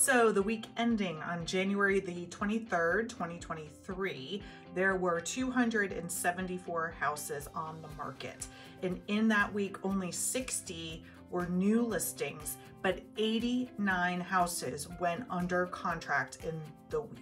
So the week ending on January the 23rd, 2023, there were 274 houses on the market. And in that week, only 60 were new listings, but 89 houses went under contract in the week.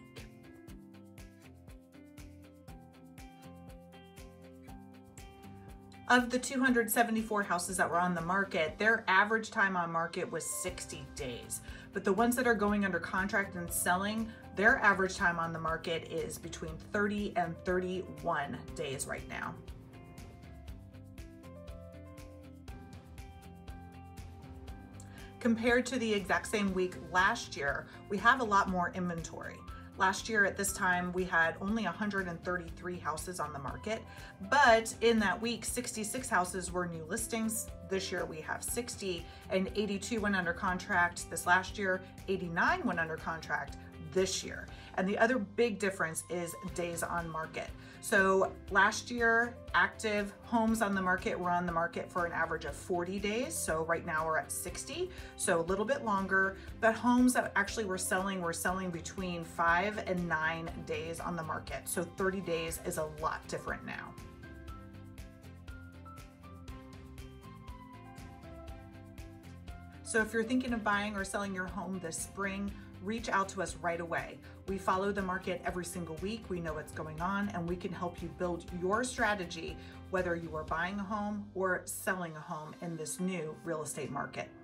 Of the 274 houses that were on the market, their average time on market was 60 days. But the ones that are going under contract and selling, their average time on the market is between 30 and 31 days right now. Compared to the exact same week last year, we have a lot more inventory. Last year at this time, we had only 133 houses on the market, but in that week, 66 houses were new listings. This year we have 60, and 82 went under contract this last year, 89 went under contract this year. And the other big difference is days on market. So last year, active homes on the market were on the market for an average of 40 days. So right now we're at 60, so a little bit longer, but homes that actually were selling between 5 and 9 days on the market. So 30 days is a lot different now. So if you're thinking of buying or selling your home this spring, reach out to us right away. We follow the market every single week. We know what's going on, and we can help you build your strategy, whether you are buying a home or selling a home in this new real estate market.